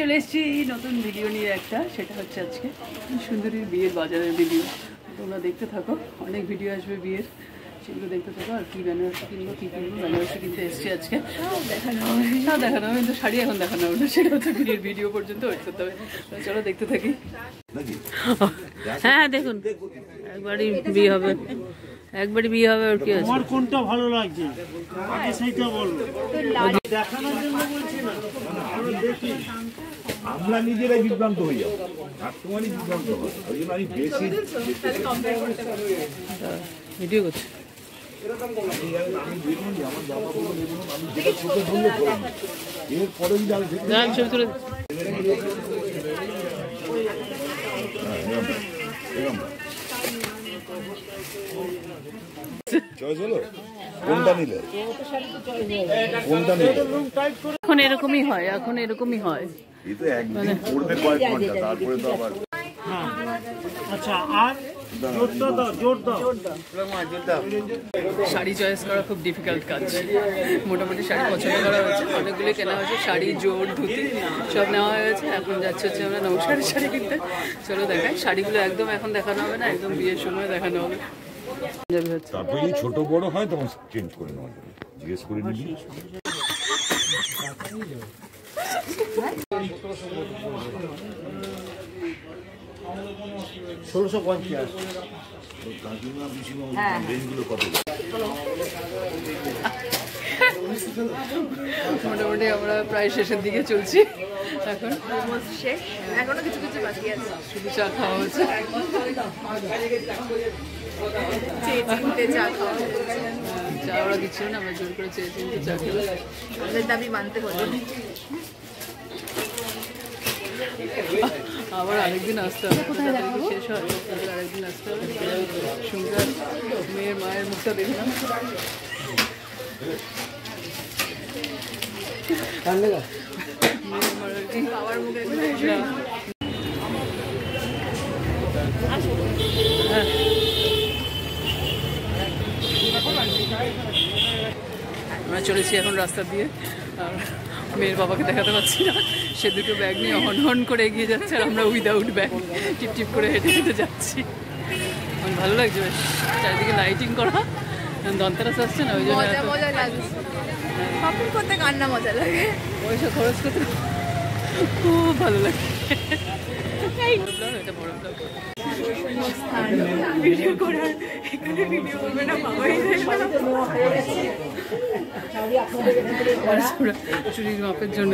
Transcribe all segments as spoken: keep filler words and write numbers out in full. চলে এসেছি নতুন ভিডিও নিয়ে একটা, সেটা হচ্ছে আজকে সুন্দরী বিয়ের বাজারের ভিডিও। তোমরা দেখতে থাকো, অনেক ভিডিও আসবে বিয়ের, সেগুলো দেখতে থাকো। আর কী বেনারসি কিনবো কী কিনবো বেনারসি কিনতে এসেছি আজকে, দেখানো হবে না দেখানো হবে কিন্তু শাড়ি এখন দেখানো হবে না, সেটা হচ্ছে বিয়ের ভিডিও পর্যন্ত ওয়েট করতে হবে। চলো দেখতে থাকি। হ্যাঁ দেখুন, একবারই বিয়ে হবে, একবারই বিয়ে হবে। আর কি আছে, আমার কোনটা ভালো লাগছে আগে সেটা বলবো, দেখানোর জন্য বলছি না। আমরা দেখি আমরা নিজেরাই বিভ্রান্ত হই যাব, আর তোমারই বিভ্রান্ত হবে। ওই জন্য আমি বেশি তাহলে কম্পেয়ার করতে পারবো। ভিডিও করছি এরকম বলা, আমি দেখুন আমার বাবা বলে দেখুন, আমি যেটা ছোট বললে এর পরে যদি আমি গান শুরু করে এখন এরকমই হয়, এখন এরকমই হয়। শাড়ি চয়েস করা খুব ডিফিকাল্ট কাজ। মোটামুটি শাড়ি পছন্দ করা হয়েছে, অনেকগুলো কেনা হয়েছে, শাড়ি জোর ধুতি সব নেওয়া হয়েছে। এখন যাচ্ছে হচ্ছে আমরা নমস্কার শাড়ি কিনতে। চলো দেখাই শাড়িগুলো, একদম এখন দেখানো হবে না, একদম বিয়ের সময় দেখানো হবে। তারপরে ছোট বড় হয় তখন চেঞ্জ করে নেওয়া যাবে, জিজ্ঞেস করে নিবি। ষোলশো পঞ্চাশ মোটামুটি আমরা প্রায় শেষের দিকে চলছি। এখন শেষ, এখনো কিছু কিছু বাকি আছে, শুধু চা খাওয়া হচ্ছে। চা ওরা দিচ্ছি না, আমরা জোর করে চেয়ে চিনতে চা খেলো, আমাদের দাবি মানতে হলো। আবার আরেকদিন আসতে হবে, কোথায় শেষ হয় আরেকদিন আসতে হবে। সুন্দর মেয়ের মায়ের মুখটা দেখলাম, বাবার মুখে আমরা চলেছি এখন রাস্তা দিয়ে। আর মেয়ের বাবাকে দেখাতে পারছি না, সে দুটো ব্যাগ নিয়ে হন হন করে এগিয়ে যাচ্ছে, আর আমরা উইদাউট ব্যাগ টিপ টিপ করে হেঁটে হেঁটে যাচ্ছি। আমার ভালো লাগছে বেশ, চারিদিকে লাইটিং করা, ধনতেরাস আসছে না ওই জন্য করতে কান্না মজা লাগে, পয়সা খরচ করতে খুব ভালো লাগে। এটা বড় ব্লগ ভিডিও করার, এখানে ভিডিও করবে না বাবাই চুরির মাপের জন্য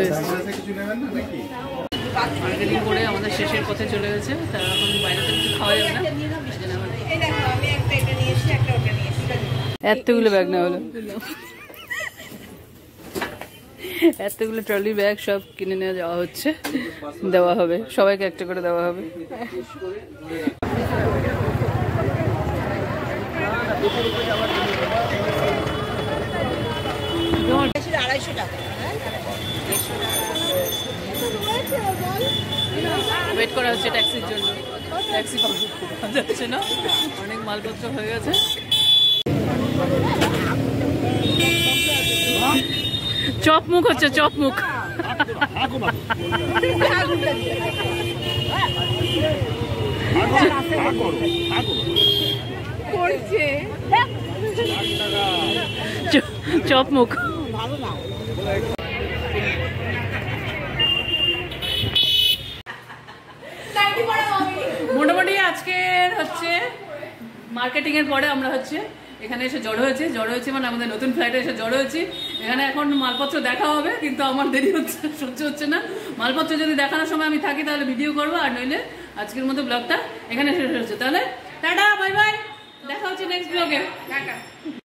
মার্কেটিং করে আমাদের শেষের পথে চলে গেছে। তারা এখন বাইরে কিছু খাওয়া যাবে না, এতগুলো ব্যাগ না হলো, এতগুলো ট্রলি ব্যাগ সব কিনে নিয়ে যাওয়া হচ্ছে, দেওয়া হবে সবাইকে একটা করে দেওয়া হবে। ওয়েট করা হচ্ছে ট্যাক্সির জন্য, ট্যাক্সি পাওয়া যাচ্ছে না, অনেক মালপত্র হয়ে গেছে। চপ মুখ হচ্ছে, চপ মুখ চপ মুখ। মোটামুটি আজকের হচ্ছে মার্কেটিং এর পরে আমরা হচ্ছে এখানে এসে জড়ো হয়েছে, জড়ো হয়েছে মানে আমাদের নতুন ফ্লাইটে এসে জড়ো হয়েছি। এখানে এখন মালপত্র দেখা হবে, কিন্তু আমার দেরি হচ্ছে, সহ্য হচ্ছে না। মালপত্র যদি দেখানোর সময় আমি থাকি তাহলে ভিডিও করবো, আর নইলে আজকের মতো ব্লগটা এখানে শেষ হচ্ছে। তাহলে টাটা, বাই বাই, দেখা হচ্ছে নেক্সট ব্লগে।